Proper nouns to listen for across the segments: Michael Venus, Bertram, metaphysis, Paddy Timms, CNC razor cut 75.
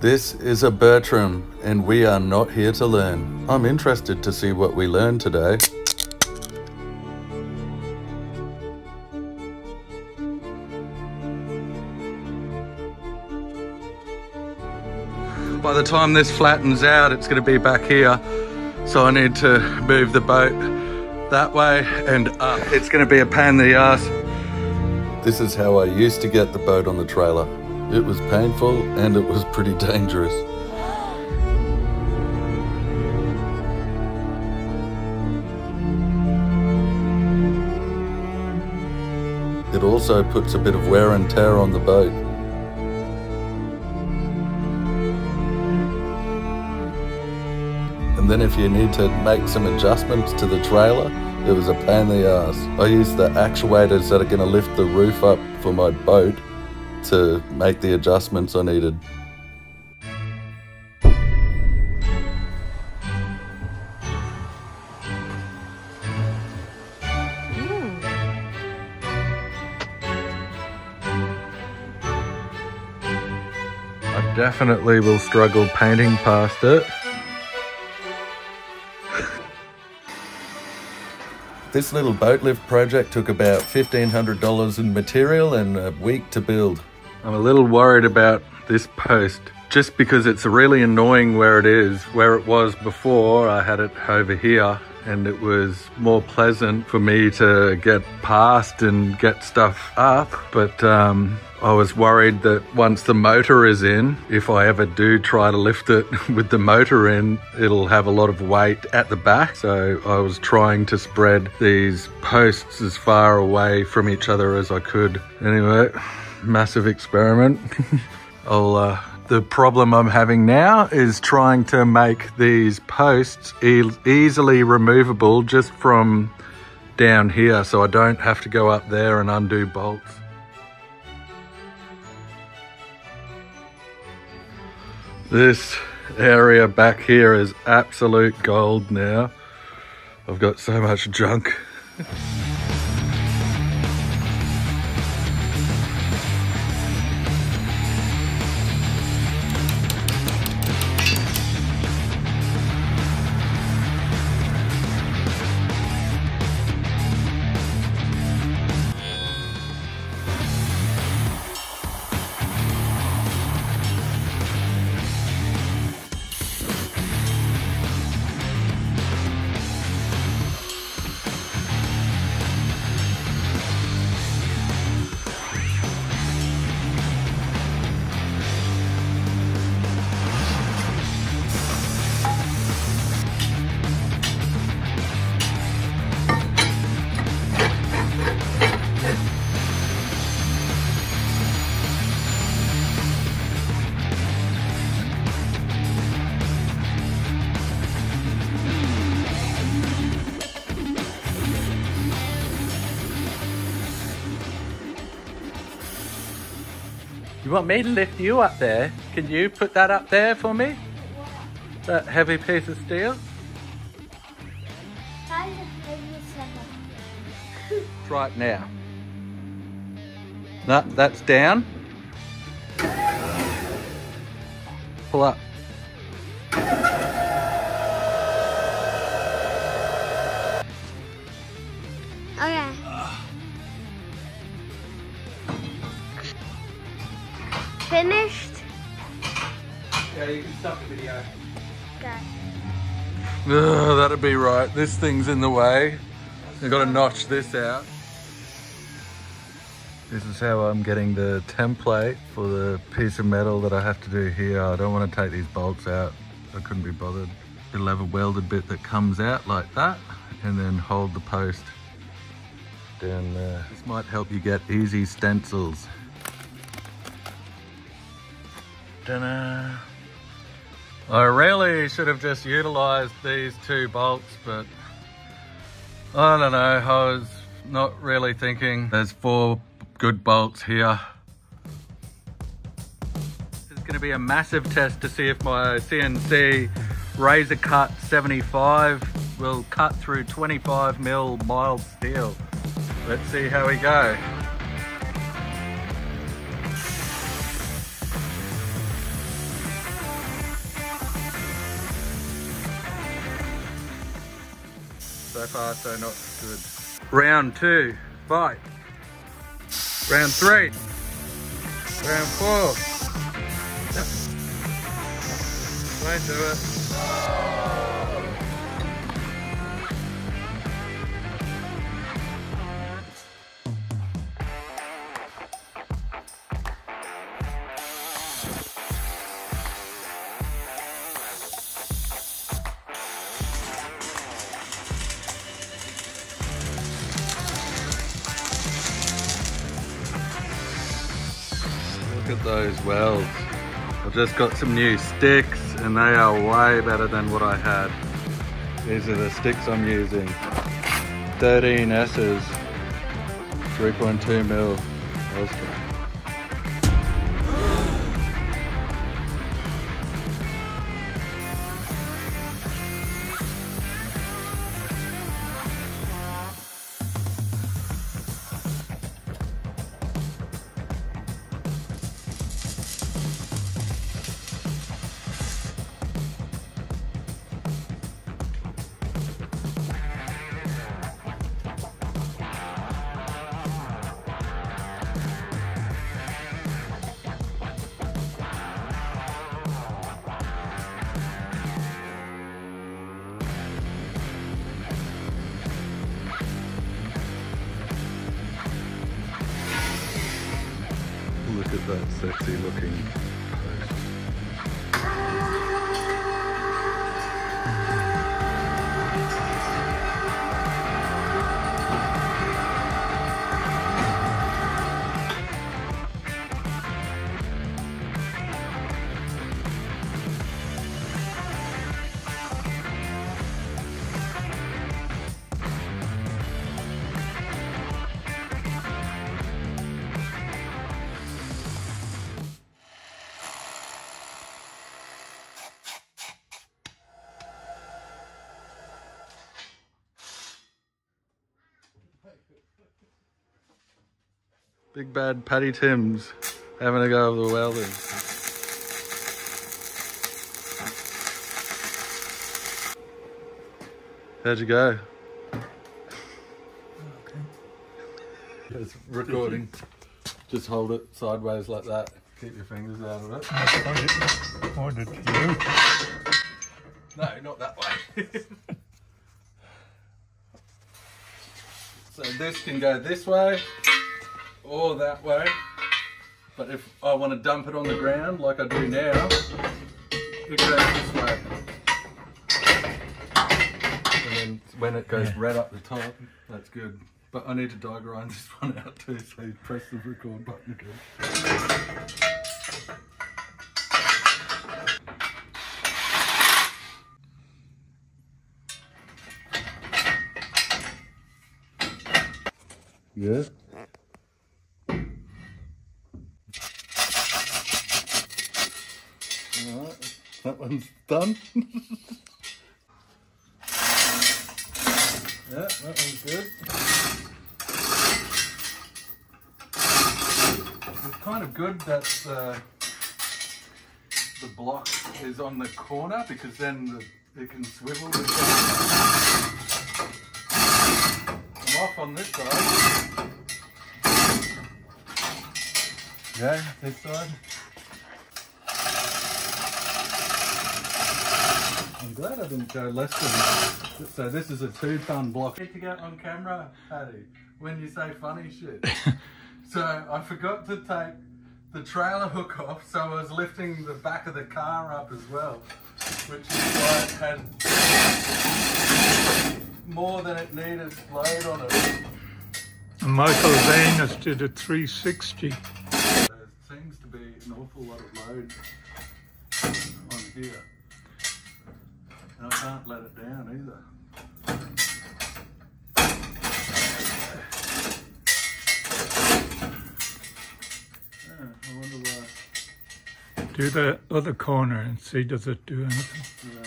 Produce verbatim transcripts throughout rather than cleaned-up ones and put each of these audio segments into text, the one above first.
This is a Bertram, and we are not here to learn. I'm interested to see what we learn today. By the time this flattens out, it's going to be back here, so I need to move the boat that way and up. It's going to be a pain in the ass. This is how I used to get the boat on the trailer. It was painful and it was pretty dangerous. It also puts a bit of wear and tear on the boat. And then if you need to make some adjustments to the trailer, it was a pain in the ass. I used the actuators that are going to lift the roof up for my boat to make the adjustments I needed. I definitely will struggle painting past it. This little boat lift project took about fifteen hundred dollars in material and a week to build. I'm a little worried about this post, just because it's really annoying where it is. Where it was before, I had it over here, and it was more pleasant for me to get past and get stuff up. But um, I was worried that once the motor is in, if I ever do try to lift it with the motor in, it'll have a lot of weight at the back. So I was trying to spread these posts as far away from each other as I could. Anyway, massive experiment. I'll, uh, the problem I'm having now is trying to make these posts e easily removable just from down here, so I don't have to go up there and undo bolts. This area back here is absolute gold now. I've got so much junk. You want me to lift you up there? Can you put that up there for me? That heavy piece of steel? Right now. No, that's down. Pull up. Okay. Finished? Yeah, you can stop the video. Okay. Oh, that'll be right. This thing's in the way. I've got to notch this out. This is how I'm getting the template for the piece of metal that I have to do here. I don't want to take these bolts out. I couldn't be bothered. It'll have a welded bit that comes out like that, and then hold the post down there. This might help you get easy stencils. I really should have just utilised these two bolts, but I don't know, I was not really thinking. There's four good bolts here. This is going to be a massive test to see if my C N C razor cut seventy-five will cut through twenty-five mil mild steel. Let's see how we go. So far, so not good. Round two, bite. Round three. Round four. Way to it. Look at those welds. I've just got some new sticks and they are way better than what I had. These are the sticks I'm using. thirteen S's, three point two mil. Look at that sexy looking post. Big bad Paddy Timms having a go with the welding. How'd you go? Okay. It's recording. Just hold it sideways like that. Keep your fingers out of it. I pointed to you. No, not that way. So this can go this way or that way, but if I want to dump it on the ground like I do now, it goes this way. And then when it goes yeah. right up the top, that's good. But I need to die grind this one out too, so you press the record button again. Yeah. Alright, that one's done. Yeah, that one's good. It's kind of good that uh, the block is on the corner, because then the, it can swivel. I'm off on this side. Yeah, this side. I'm glad I didn't go less than that. So this is a two-ton block. I need to get on camera, Paddy, when you say funny shit. So I forgot to take the trailer hook off, so I was lifting the back of the car up as well, which is why it had more than it needed load on it. Michael Venus did a three sixty. Seems to be an awful lot of load on here, and I can't let it down either. Yeah, I wonder why. Do the other corner and see does it do anything. Yeah.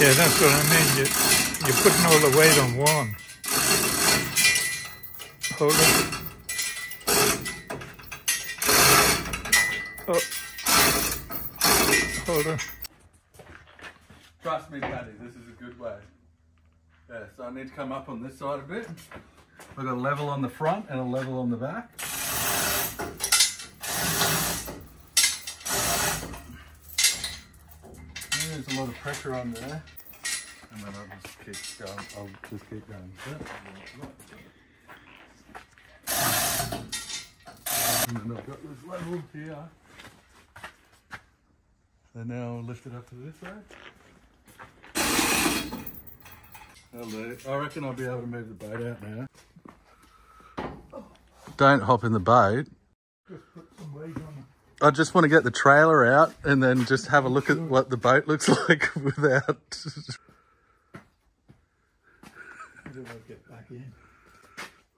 Yeah, that's what I mean. You, you're putting all the weight on one. Hold it. Oh. Hold on. Trust me, Paddy, this is a good way. Yeah, so I need to come up on this side a bit. We've got a level on the front and a level on the back. There's a lot of pressure on there. And then I'll just keep going. I'll just keep going. And then I've got this level here. And now I'll lift it up to this side. Hello. I reckon I'll be able to move the boat out now. Don't hop in the boat. Just put some weight on it. I just want to get the trailer out and then just have a look at what the boat looks like without. I don't want to get back in.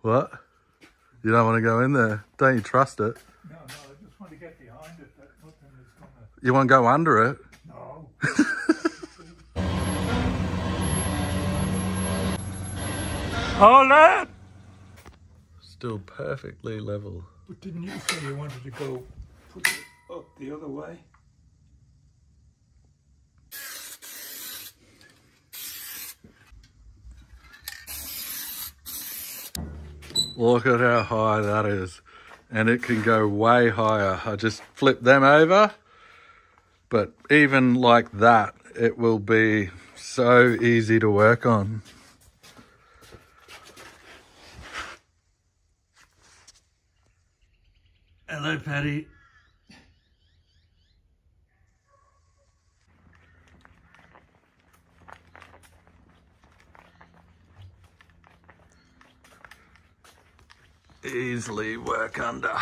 What? You don't want to go in there? Don't you trust it? No, no, I just want to get behind it. That's not going to. You won't go under it? No. Hold it! Still perfectly level. But didn't you say you wanted to go put it up the other way? Look at how high that is. And it can go way higher. I just flip them over. But even like that, it will be so easy to work on. Hello, Paddy. Easily work under.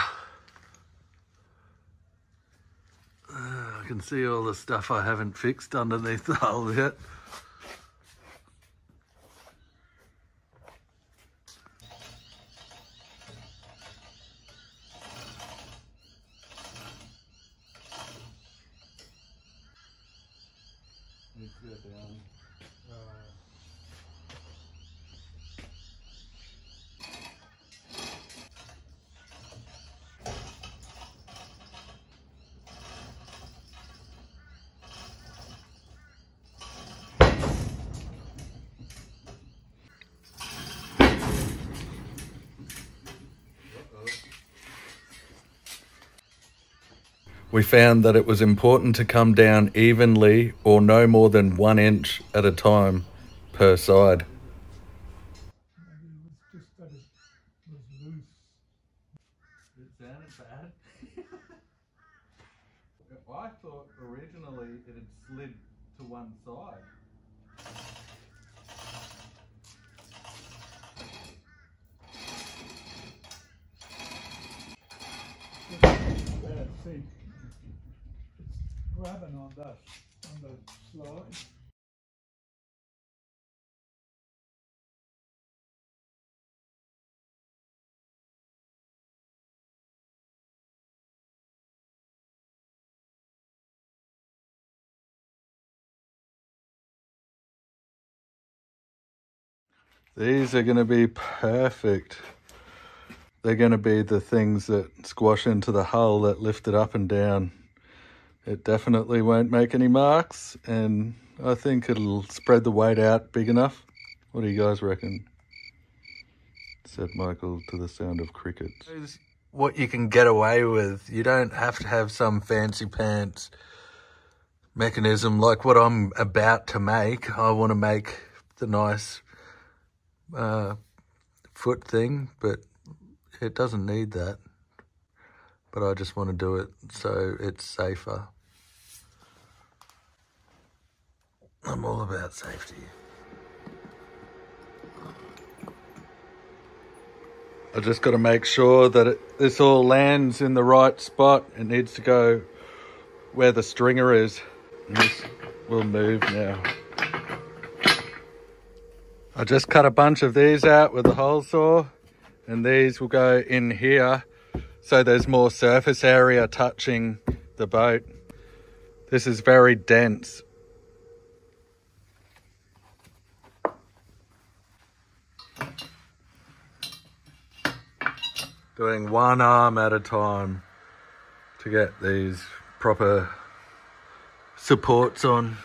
I can see all the stuff I haven't fixed underneath the hull yet. We found that it was important to come down evenly or no more than one inch at a time per side. Maybe it was just that it was loose. It sounded bad. I thought originally it had slid to one side. Yeah, see. Grabbing on that, on the slide. These are going to be perfect. They're going to be the things that squash into the hull that lift it up and down. It definitely won't make any marks, and I think it'll spread the weight out big enough. What do you guys reckon? Said Michael to the sound of crickets. What you can get away with. You don't have to have some fancy pants mechanism like what I'm about to make. I want to make the nice uh, foot thing, but it doesn't need that. But I just want to do it so it's safer. I'm all about safety. I just got to make sure that it, this all lands in the right spot. It needs to go where the stringer is. And this will move now. I just cut a bunch of these out with the hole saw, and these will go in here. So there's more surface area touching the boat. This is very dense. Doing one arm at a time. to get these proper supports on.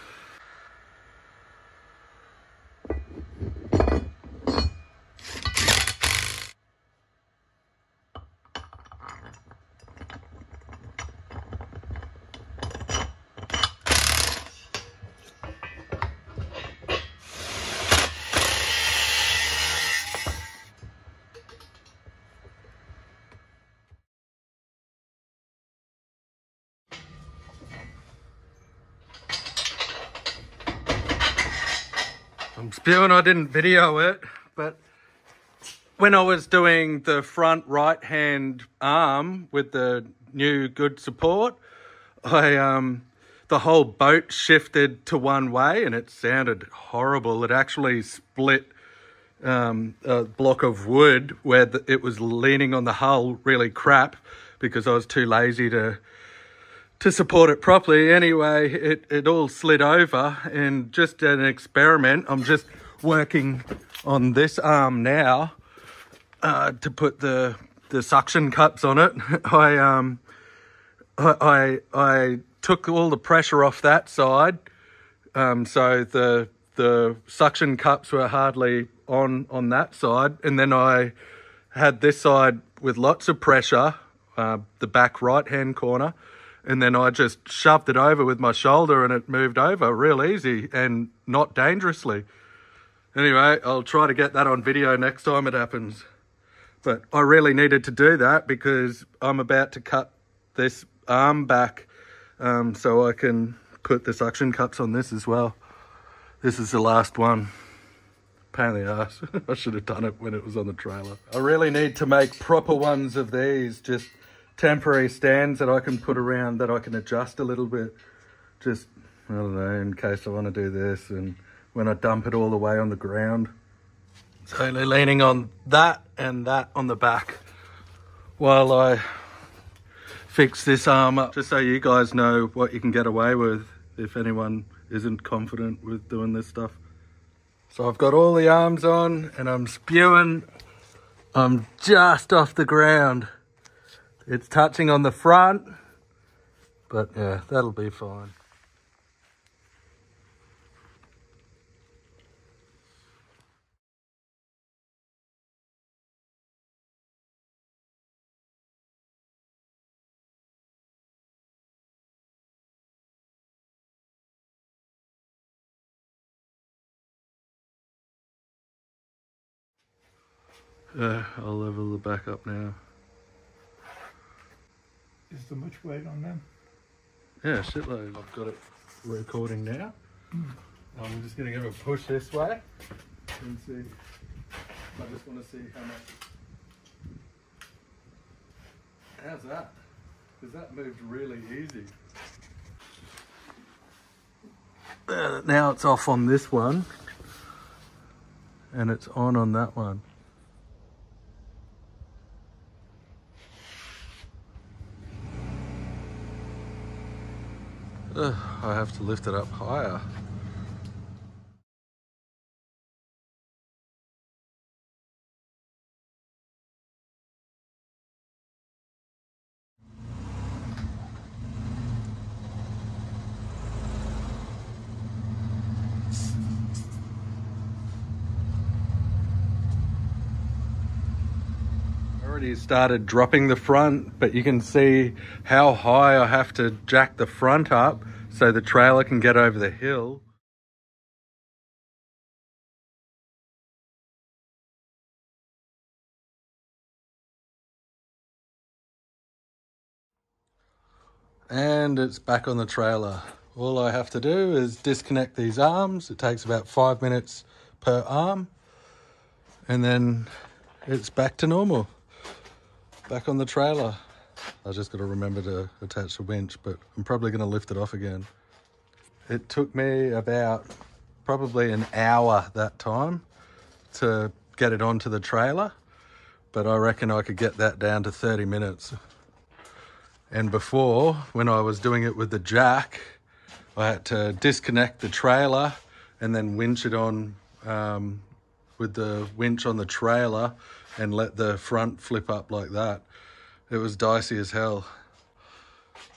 I'm spewing I didn't video it, but when I was doing the front right hand arm with the new good support, I um the whole boat shifted to one way and it sounded horrible. It actually split um, a block of wood where the, it was leaning on the hull really crap because I was too lazy to to support it properly. Anyway, it, it all slid over, and just an experiment, I'm just working on this arm now uh, to put the the suction cups on it. I um I, I I took all the pressure off that side, um so the the suction cups were hardly on on that side, and then I had this side with lots of pressure, uh, the back right hand corner. And then I just shoved it over with my shoulder and it moved over real easy and not dangerously. Anyway, I'll try to get that on video next time it happens. But I really needed to do that because I'm about to cut this arm back um, so I can put the suction cups on this as well. This is the last one. Pain in the ass. I should have done it when it was on the trailer. I really need to make proper ones of these, just temporary stands that I can put around that I can adjust a little bit, just, I don't know, in case I want to do this and when I dump it all the way on the ground. So leaning on that and that on the back while I fix this arm up, just so you guys know what you can get away with if anyone isn't confident with doing this stuff. So I've got all the arms on and I'm spewing. I'm just off the ground. It's touching on the front, but yeah, that'll be fine. Yeah, I'll level the back up now. Is there much weight on them? Yeah, shitload. I've got it recording now. Mm. I'm just going to give it a push this way and see. I just want to see how much. How's that? Because that moved really easy. Uh, now it's off on this one and it's on on that one. Uh, I have to lift it up higher. Already started dropping the front, but you can see how high I have to jack the front up so the trailer can get over the hill. And it's back on the trailer. All I have to do is disconnect these arms. It takes about five minutes per arm, and then it's back to normal. Back on the trailer. I just got to remember to attach the winch, but I'm probably going to lift it off again. It took me about probably an hour that time to get it onto the trailer, but I reckon I could get that down to thirty minutes. And before, when I was doing it with the jack, I had to disconnect the trailer and then winch it on um, with the winch on the trailer and let the front flip up like that. It was dicey as hell.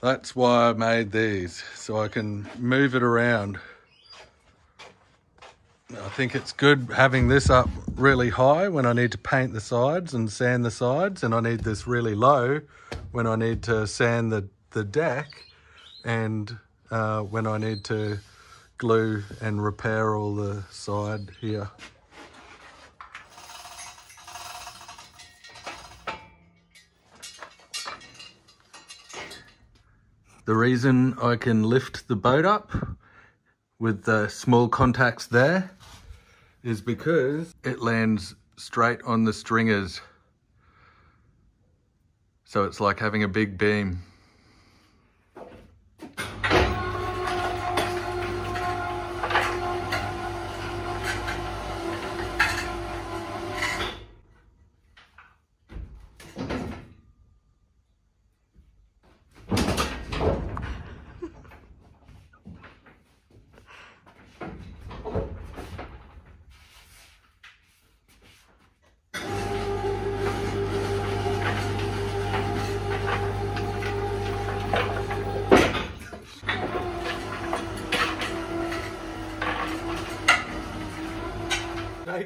That's why I made these, so I can move it around. I think it's good having this up really high when I need to paint the sides and sand the sides, and I need this really low when I need to sand the, the deck, and uh, when I need to glue and repair all the side here. The reason I can lift the boat up with the small contacts there is because it lands straight on the stringers. So it's like having a big beam.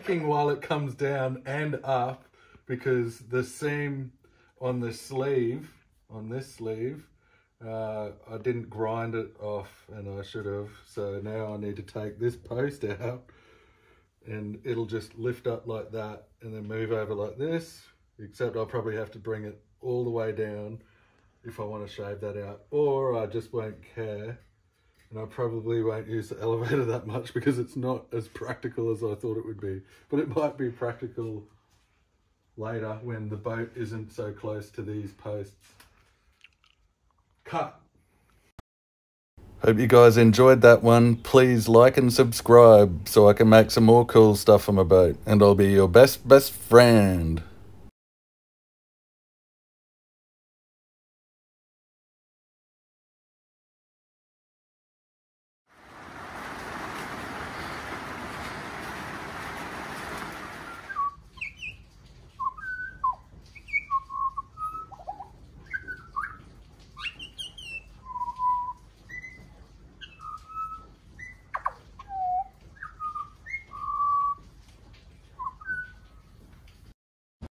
While it comes down and up, because the seam on the sleeve, on this sleeve, uh, I didn't grind it off, and I should have. So now I need to take this post out, and it'll just lift up like that and then move over like this, except I'll probably have to bring it all the way down if I want to shave that out, or I just won't care. And I probably won't use the elevator that much because it's not as practical as I thought it would be. But it might be practical later when the boat isn't so close to these posts. Cut. Hope you guys enjoyed that one. Please like and subscribe so I can make some more cool stuff for my boat. And I'll be your best, best friend.